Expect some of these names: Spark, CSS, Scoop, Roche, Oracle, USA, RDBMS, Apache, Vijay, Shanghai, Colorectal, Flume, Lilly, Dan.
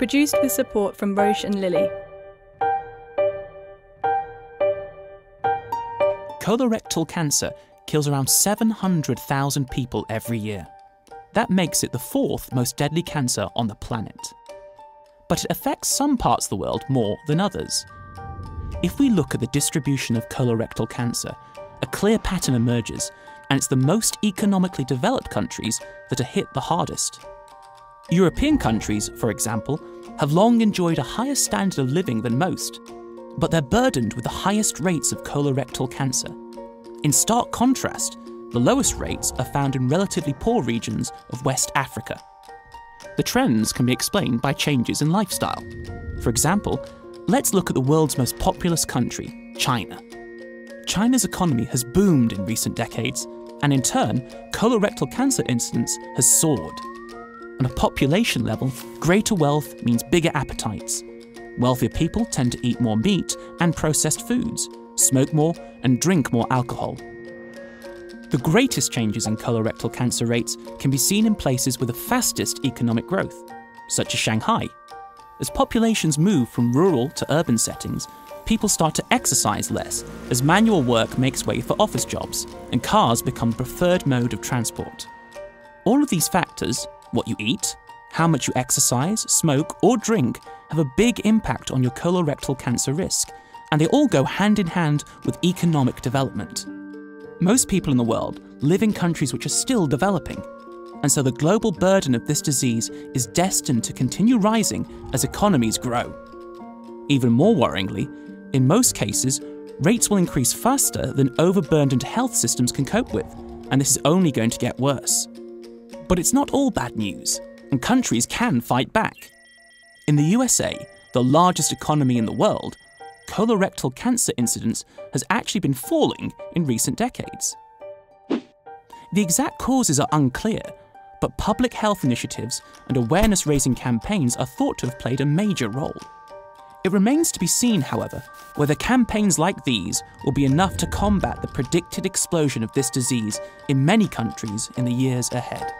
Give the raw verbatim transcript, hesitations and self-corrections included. Produced with support from Roche and Lilly. Colorectal cancer kills around seven hundred thousand people every year. That makes it the fourth most deadly cancer on the planet. But it affects some parts of the world more than others. If we look at the distribution of colorectal cancer, a clear pattern emerges, and it's the most economically developed countries that are hit the hardest. European countries, for example, have long enjoyed a higher standard of living than most, but they're burdened with the highest rates of colorectal cancer. In stark contrast, the lowest rates are found in relatively poor regions of West Africa. The trends can be explained by changes in lifestyle. For example, let's look at the world's most populous country, China. China's economy has boomed in recent decades, and in turn, colorectal cancer incidence has soared. On a population level, greater wealth means bigger appetites. Wealthier people tend to eat more meat and processed foods, smoke more, and drink more alcohol. The greatest changes in colorectal cancer rates can be seen in places with the fastest economic growth, such as Shanghai. As populations move from rural to urban settings, people start to exercise less as manual work makes way for office jobs and cars become the preferred mode of transport. All of these factors, what you eat, how much you exercise, smoke, or drink, have a big impact on your colorectal cancer risk, and they all go hand in hand with economic development. Most people in the world live in countries which are still developing, and so the global burden of this disease is destined to continue rising as economies grow. Even more worryingly, in most cases, rates will increase faster than overburdened health systems can cope with, and this is only going to get worse. But it's not all bad news, and countries can fight back. In the U S A, the largest economy in the world, colorectal cancer incidence has actually been falling in recent decades. The exact causes are unclear, but public health initiatives and awareness-raising campaigns are thought to have played a major role. It remains to be seen, however, whether campaigns like these will be enough to combat the predicted explosion of this disease in many countries in the years ahead.